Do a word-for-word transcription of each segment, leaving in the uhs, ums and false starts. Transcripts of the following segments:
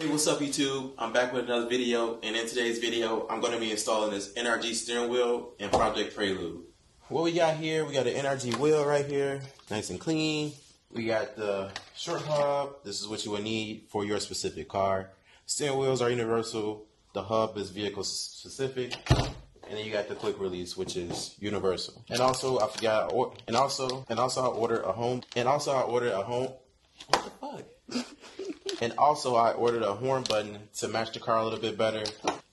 Hey, what's up YouTube? I'm back with another video, and in today's video I'm going to be installing this N R G steering wheel in Project Prelude. What we got here, we got an N R G wheel right here, nice and clean. We got the short hub. This is what you will need for your specific car. Steering wheels are universal, the hub is vehicle specific, and then you got the quick release, which is universal. And also I forgot, and also and also I ordered a home and also I ordered a home what the fuck? And also I ordered a horn button to match the car a little bit better.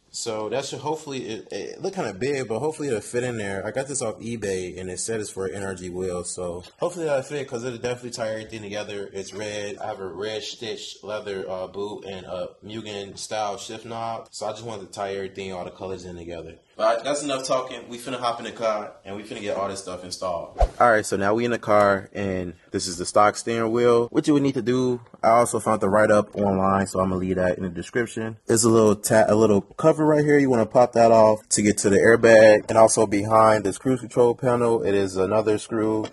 So that should hopefully, it, it look kind of big, but hopefully it'll fit in there. I got this off eBay and it said it's for an N R G wheel. So hopefully that'll fit because it'll definitely tie everything together. It's red. I have a red stitched leather uh, boot and a Mugen style shift knob. So I just wanted to tie everything, all the colors in together. But that's enough talking. We finna hop in the car and we finna get all this stuff installed. All right, so now we in the car and this is the stock steering wheel. What you would need to do, I also found the write-up online, so I'm gonna leave that in the description. There's a little ta a little cover right here. You wanna pop that off to get to the airbag, and also behind this cruise control panel, it is another screw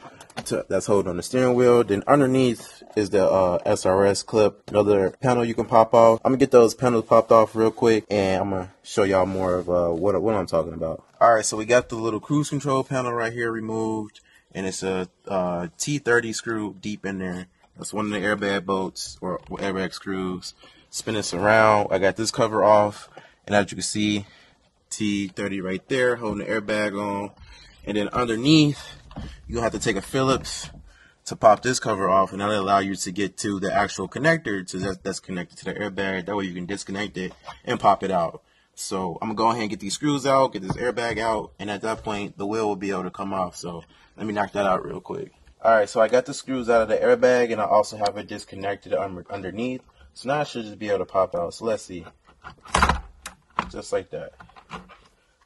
to, that's holding on the steering wheel. Then underneath is the uh, S R S clip, another panel you can pop off. I'm gonna get those panels popped off real quick and I'm gonna show y'all more of uh, what, what I'm talking about. All right, so we got the little cruise control panel right here removed, and it's a uh, T thirty screw deep in there. That's one of the airbag bolts or airbag screws. Spin this around. I got this cover off, and as you can see, T thirty right there holding the airbag on. And then underneath, you'll have to take a Phillips to pop this cover off, and that'll allow you to get to the actual connector to that, that's connected to the airbag. That way you can disconnect it and pop it out. So I'm gonna go ahead and get these screws out, get this airbag out, and at that point the wheel will be able to come off. So let me knock that out real quick. All right, so I got the screws out of the airbag, and I also have it disconnected underneath. So now I should just be able to pop out. So let's see, just like that.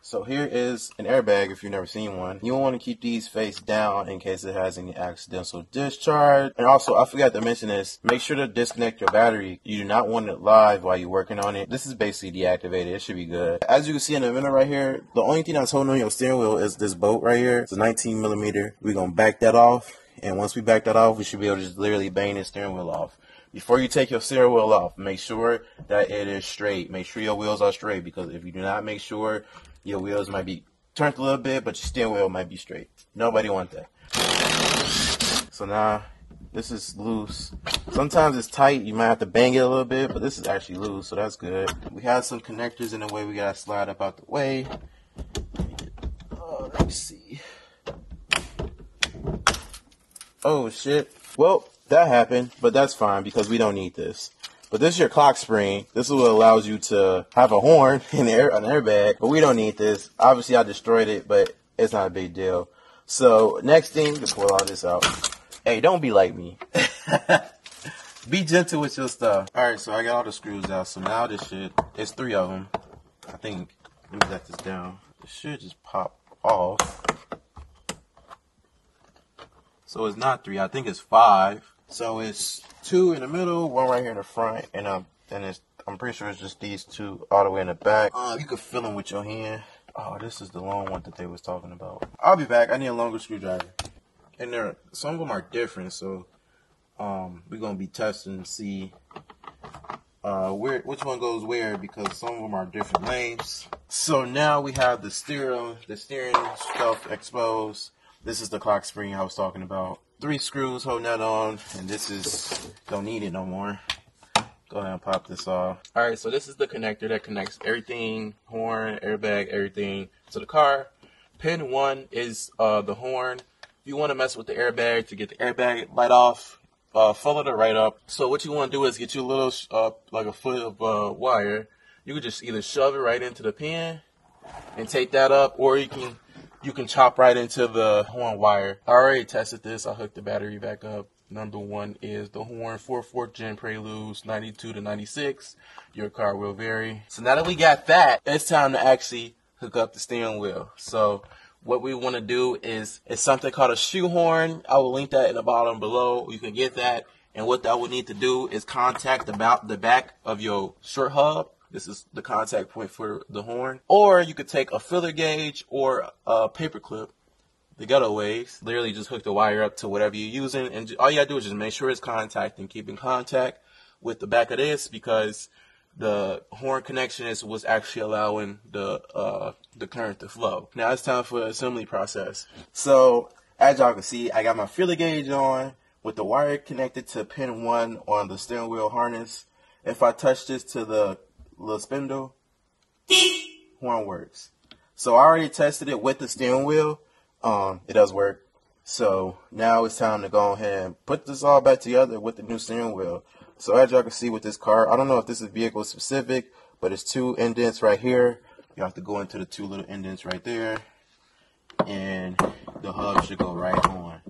So here is an airbag if you've never seen one. You'll want to keep these face down in case it has any accidental discharge. And also, I forgot to mention this, make sure to disconnect your battery. You do not want it live while you're working on it. This is basically deactivated. It should be good. As you can see in the middle right here, the only thing that's holding on your steering wheel is this bolt right here. It's a nineteen millimeter. We're going to back that off. And once we back that off, we should be able to just literally bang the steering wheel off. Before you take your steering wheel off, make sure that it is straight. Make sure your wheels are straight, because if you do not make sure, your wheels might be turned a little bit, but your steering wheel might be straight. Nobody wants that. So now, this is loose. Sometimes it's tight. You might have to bang it a little bit, but this is actually loose, so that's good. We have some connectors in the way. We got to slide up out the way. Oh, let me see. Oh, shit. Well, that happened, but that's fine because we don't need this. But this is your clock spring. This is what allows you to have a horn and air, an airbag, but we don't need this. Obviously, I destroyed it, but it's not a big deal. So next thing, to pull all this out. Hey, don't be like me. Be gentle with your stuff. All right, so I got all the screws out. So now this shit, it's three of them. I think, let me let this down. It should just pop off. So it's not three, I think it's five. So it's two in the middle, one right here in the front, and um, and it's, I'm pretty sure it's just these two all the way in the back. Uh, you can feel them with your hand. Oh, this is the long one that they was talking about. I'll be back. I need a longer screwdriver. And there, some of them are different, so um, we're gonna be testing to see uh where which one goes where, because some of them are different lengths. So now we have the steering, the steering stuff exposed. This is the clock spring I was talking about. Three screws holding that on, and this is, don't need it no more. Go ahead and pop this off. All right, so this is the connector that connects everything, horn, airbag, everything to the car. Pin one is uh, the horn. If you wanna mess with the airbag to get the airbag light off, uh, follow the right up. So what you wanna do is get you a little, uh, like a foot of uh, wire. You can just either shove it right into the pin and take that up, or you can You can chop right into the horn wire. I already tested this. I hooked the battery back up. Number one is the horn for fourth gen Preludes, ninety-two to ninety-six. Your car will vary. So now that we got that, it's time to actually hook up the steering wheel. So what we want to do is, it's something called a shoehorn. I will link that in the bottom below. You can get that. And what that will need to do is contact about the back of your short hub. This is the contact point for the horn. Or you could take a filler gauge or a paper clip, the ghetto ways. Literally just hook the wire up to whatever you're using. And all you gotta do is just make sure it's contact and keep in contact with the back of this, because the horn connection is what's actually allowing the uh, the current to flow. Now it's time for the assembly process. So as y'all can see, I got my feeler gauge on with the wire connected to pin one on the steering wheel harness. If I touch this to the little spindle, horn works. So I already tested it with the steering wheel. Um, it does work. So now it's time to go ahead and put this all back together with the new steering wheel. So as y'all can see with this car, I don't know if this is vehicle specific, but it's two indents right here. You have to go into the two little indents right there, and the hub should go right on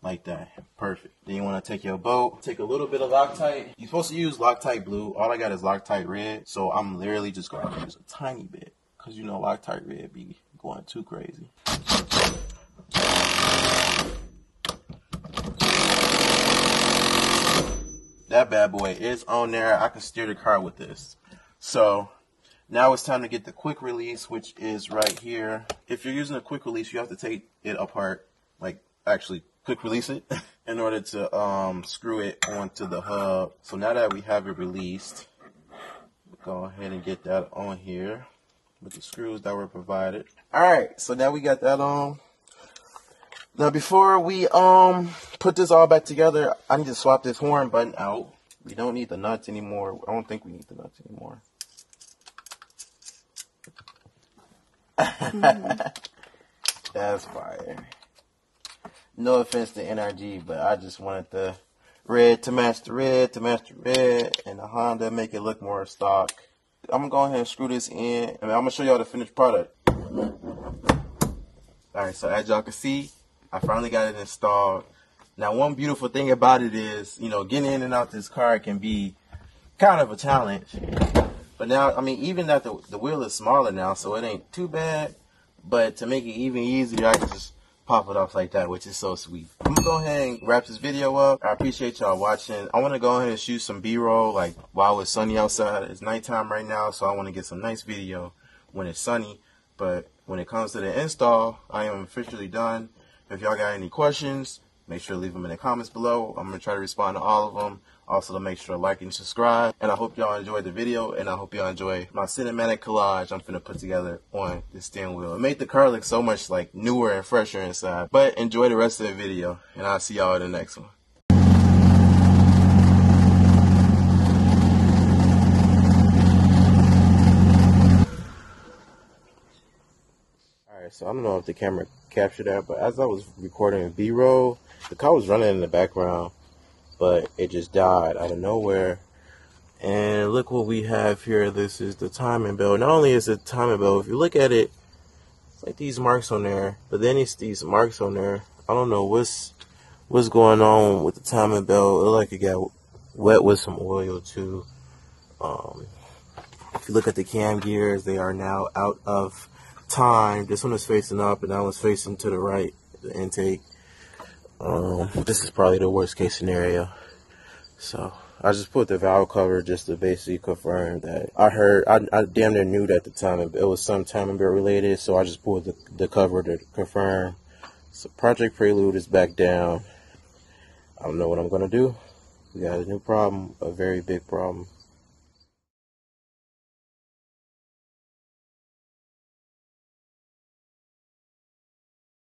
like that. Perfect. Then you want to take your bolt, take a little bit of Loctite. You're supposed to use Loctite blue. All I got is Loctite red, so I'm literally just going to use a tiny bit, because you know Loctite red be going too crazy. That bad boy is on there. I can steer the car with this. So now it's time to get the quick release, which is right here. If you're using a quick release, you have to take it apart, like actually quick release it in order to um, screw it onto the hub. So now that we have it released, we'll go ahead and get that on here with the screws that were provided. All right, so now we got that on. Now before we um put this all back together, I need to swap this horn button out. We don't need the nuts anymore. I don't think we need the nuts anymore. Mm. That's fire. No offense to N R G, but I just wanted the red to match the red to match the red, and the Honda make it look more stock. I'm gonna go ahead and screw this in, and I'm gonna show y'all the finished product. All right, so as y'all can see, I finally got it installed. Now, one beautiful thing about it is, you know, getting in and out this car can be kind of a challenge. But now, I mean, even that the, the wheel is smaller now, so it ain't too bad. But to make it even easier, I can just pop it off like that, which is so sweet. I'm gonna go ahead and wrap this video up. I appreciate y'all watching. I want to go ahead and shoot some B-roll, like while it's sunny outside. It's nighttime right now, so I want to get some nice video when it's sunny. But when it comes to the install, I am officially done. If y'all got any questions, make sure to leave them in the comments below. I'm going to try to respond to all of them. Also, to make sure to like and subscribe. And I hope y'all enjoyed the video, and I hope y'all enjoy my cinematic collage I'm going to put together on this steering wheel. It made the car look so much like newer and fresher inside. But enjoy the rest of the video, and I'll see y'all in the next one. So I don't know if the camera captured that, but as I was recording B-roll, the car was running in the background, but it just died out of nowhere. And look what we have here. This is the timing belt. Not only is it the timing belt, if you look at it, it's like these marks on there, but then it's these marks on there. I don't know what's what's going on with the timing belt. It looked like it got wet with some oil too. Um, if you look at the cam gears, they are now out of time. This one is facing up and that one's facing to the right, the intake. Um, this is probably the worst case scenario. So I just put the valve cover just to basically confirm that I heard, I, I damn near knew that the timing, it was some timing belt related, so I just pulled the, the cover to confirm. So Project Prelude is back down. I don't know what I'm gonna do. We got a new problem, a very big problem.